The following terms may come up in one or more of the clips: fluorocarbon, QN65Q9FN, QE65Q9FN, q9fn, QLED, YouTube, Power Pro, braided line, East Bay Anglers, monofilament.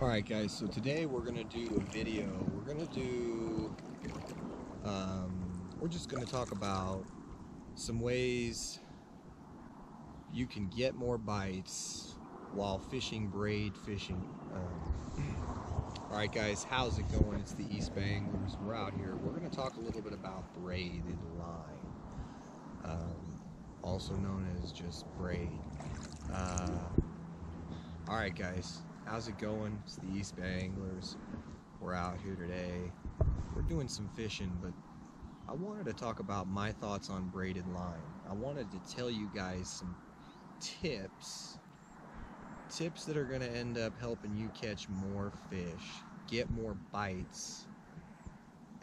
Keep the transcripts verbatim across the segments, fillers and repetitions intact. Alright guys, so today we're going to do a video, we're going to do, um, we're just going to talk about some ways you can get more bites while fishing braid fishing. Um, Alright guys, how's it going? It's the East Bay Anglers. We're out here. We're going to talk a little bit about braided line, um, also known as just braid. Uh, Alright guys. How's it going? It's the East Bay Anglers. We're out here today. We're doing some fishing, but I wanted to talk about my thoughts on braided line. I wanted to tell you guys some tips, tips that are going to end up helping you catch more fish, get more bites,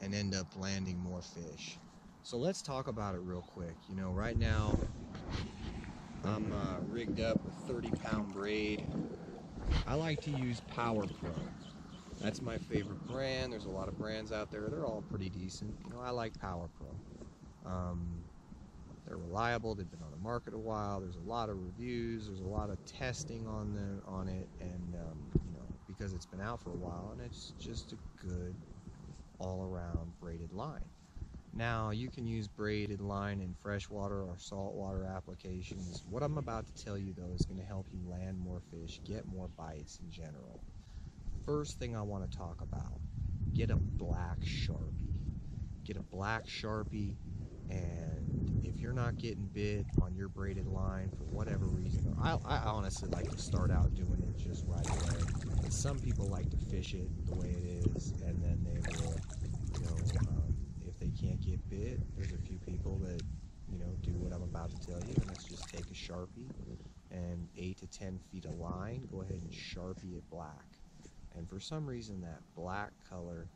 and end up landing more fish. So let's talk about it real quick. You know, right now I'm uh, rigged up with thirty pound braid. I like to use Power Pro. That's my favorite brand. There's a lot of brands out there. They're all pretty decent. You know, I like Power Pro. Um, they're reliable. They've been on the market a while. There's a lot of reviews. There's a lot of testing on the on it, and um, you know, because it's been out for a while, and it's just a good all-around braided line. Now you can use braided line in freshwater or saltwater applications. What I'm about to tell you though is going to help you land more fish, get more bites in general. First thing I want to talk about, get a black Sharpie. Get a black Sharpie, and if you're not getting bit on your braided line for whatever reason, I, I honestly like to start out doing it just right away. And some people like to fish it the way it is, and then they will, you know, um, they can't get bit. There's a few people that, you know, do what I'm about to tell you, and let's just take a Sharpie and eight to ten feet of line, go ahead and Sharpie it black. And for some reason that black color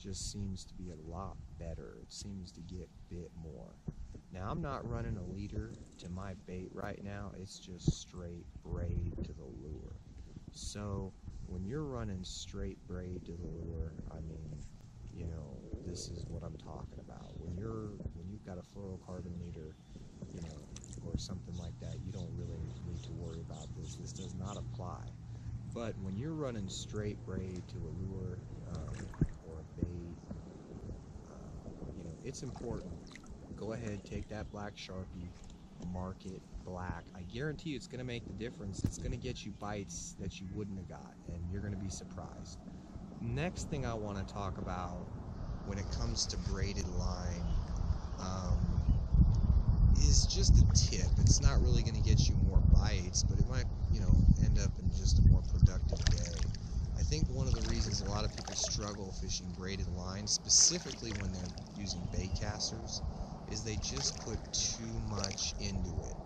just seems to be a lot better. It seems to get bit more. Now I'm not running a leader to my bait right now. It's just straight braid to the lure. So when you're running straight braid to the lure, I mean, you know, this is what I'm talking about. When you're, when you've got a fluorocarbon leader, you know, or something like that, you don't really need to worry about this. This does not apply. But when you're running straight braid to a lure um, or a bait, uh, you know, it's important. Go ahead, take that black Sharpie, mark it black. I guarantee you it's going to make the difference. It's going to get you bites that you wouldn't have got, and you're going to be surprised. Next thing I want to talk about when it comes to braided line um, is just a tip. It's not really going to get you more bites, but it might, you know, end up in just a more productive day. I think one of the reasons a lot of people struggle fishing braided line, specifically when they're using bait casters, is they just put too much into it.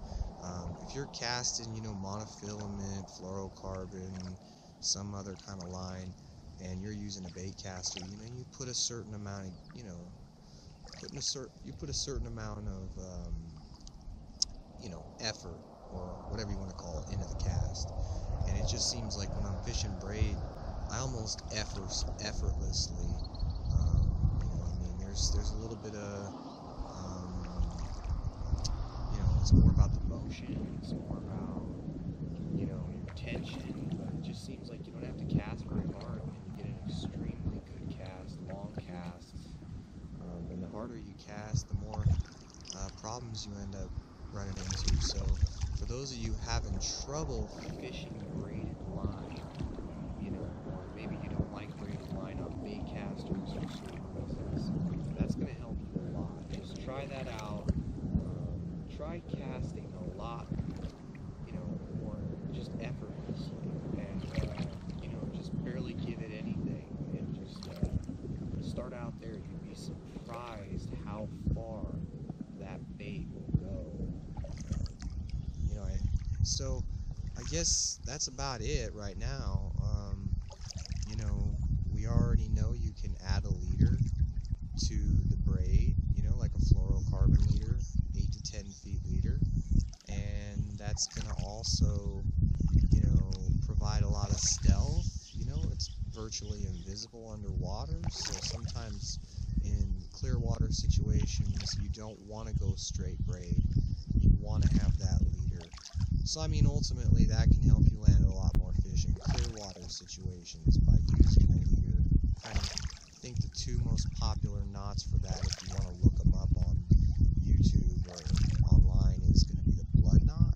Um, if you're casting, you know, monofilament, fluorocarbon, some other kind of line, and you're using a bait caster, you know, you put a certain amount of, you know, putting a certain, you put a certain amount of, um, you know, effort, or whatever you want to call it, into the cast. And it just seems like when I'm fishing braid, I almost effort, effortlessly, um, you know, I mean, there's, there's a little bit of, um, you know, it's more about the motion, it's more about, you know, your tension, but it just seems like you don't have to cast very hard. Extremely good cast, long casts, um, and the harder you cast, the more uh, problems you end up running into. So for those of you having trouble fishing braided line, you know, or maybe you don't like braided line on bait casters or something like this, that's going to help you a lot. Just try that out. Um, try casting a lot, you know, more just effortlessly, and uh, you know, just barely give it any. Start out there, you'd be surprised how far that bait will go. You know, so I guess that's about it right now. Um, you know, we already know you can add a leader to the braid, you know, like a fluorocarbon leader, eight to ten feet leader, and that's going to also, you know, provide a lot of stealth. You know, it's virtually invisible underwater, so sometimes in clear water situations you don't want to go straight braid. You want to have that leader. So I mean, ultimately that can help you land a lot more fish in clear water situations by using a leader. I think the two most popular knots for that, if you want to look them up on YouTube or online, is going to be the blood knot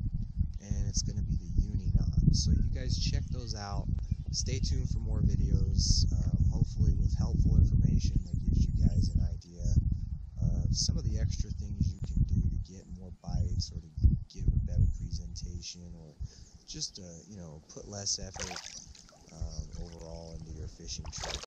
and it's going to be the uni knot. So you guys check those out. Stay tuned for more videos, um, hopefully with helpful information that gives you guys an idea of some of the extra things you can do to get more bites or to give a better presentation, or just, uh, you know, put less effort um, overall into your fishing trip.